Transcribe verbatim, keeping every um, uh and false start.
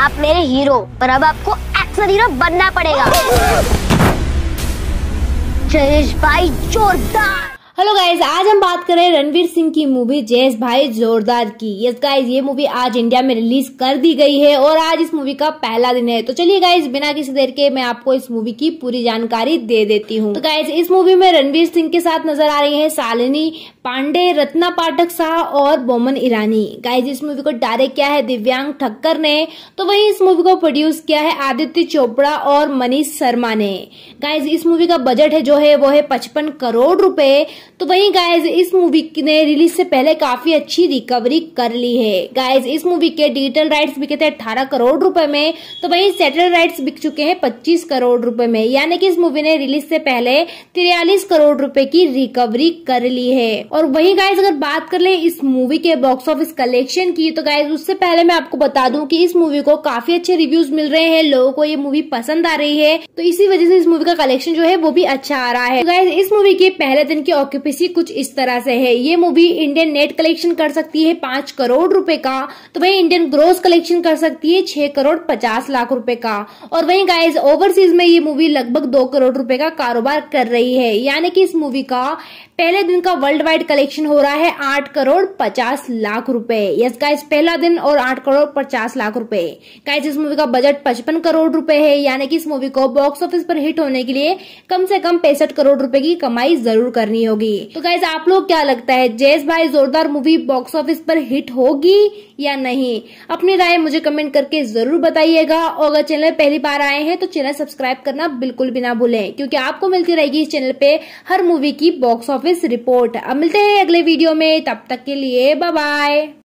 आप मेरे हीरो, पर अब आपको एक्शन हीरो बनना पड़ेगा। जयेश भाई जोरदार। हेलो गाइज, आज हम बात कर रहे हैं रणवीर सिंह की मूवी जयेश भाई जोरदार की। यस गाइज, ये मूवी आज इंडिया में रिलीज कर दी गई है और आज इस मूवी का पहला दिन है। तो चलिए गाइज, बिना किसी देर के मैं आपको इस मूवी की पूरी जानकारी दे देती हूँ। तो गाइज, इस मूवी में रणवीर सिंह के साथ नजर आ रही है शालिनी पांडे, रत्ना पाठक शाह और बोमन ईरानी। गाइज, इस मूवी को डायरेक्ट किया है दिव्यांग ठक्कर ने, तो वही इस मूवी को प्रोड्यूस किया है आदित्य चोपड़ा और मनीष शर्मा ने। गाइज, इस मूवी का बजट है जो है वो है पचपन करोड़ रूपए। तो वहीं गाइज, इस मूवी ने रिलीज से पहले काफी अच्छी रिकवरी कर ली है। गाइज, इस मूवी के डिजिटल राइट्स बिके थे अठारह करोड़ रुपए में, तो वहीं सैटेलाइट राइट्स बिक चुके हैं पच्चीस करोड़ रुपए में। यानी कि इस मूवी ने रिलीज से पहले तिरालीस करोड़ रुपए की रिकवरी कर ली है। और वहीं गाइज, अगर बात कर ले इस मूवी के बॉक्स ऑफिस कलेक्शन की, तो गाइज उससे पहले मैं आपको बता दूं कि इस मूवी को काफी अच्छे रिव्यूज मिल रहे हैं, लोगों को ये मूवी पसंद आ रही है, तो इसी वजह से इस मूवी का कलेक्शन जो है वो भी अच्छा आ रहा है। तो गाइज, इस मूवी के पहले दिन की ऑक्यूपेंसी कुछ इस तरह से है। ये मूवी इंडियन नेट कलेक्शन कर सकती है पांच करोड़ रुपए का, तो वहीं इंडियन ग्रोस कलेक्शन कर सकती है छह करोड़ पचास लाख रुपए का। और वहीं गाइज, ओवरसीज में ये मूवी लगभग दो करोड़ रुपए का कारोबार कर रही है। यानी कि इस मूवी का पहले दिन का वर्ल्ड वाइड कलेक्शन हो रहा है आठ करोड़ पचास लाख रुपए। यस गाइज, पहला दिन और आठ करोड़ पचास लाख रुपए। गाइज, इस मूवी का बजट पचपन करोड़ रुपए है। यानी कि इस मूवी को बॉक्स ऑफिस पर हिट होने के लिए कम से कम पैंसठ करोड़ रुपए की कमाई जरूर करनी होगी। तो गाइज, आप लोग क्या लगता है, जयेश भाई जोरदार मूवी बॉक्स ऑफिस पर हिट होगी या नहीं? अपनी राय मुझे कमेंट करके जरूर बताइएगा। और अगर चैनल पहली बार आए हैं तो चैनल सब्सक्राइब करना बिल्कुल भी ना भूलें, क्योंकि आपको मिलती रहेगी इस चैनल पे हर मूवी की बॉक्स ऑफिस रिपोर्ट। अब मिलते हैं अगले वीडियो में, तब तक के लिए बाय बाय।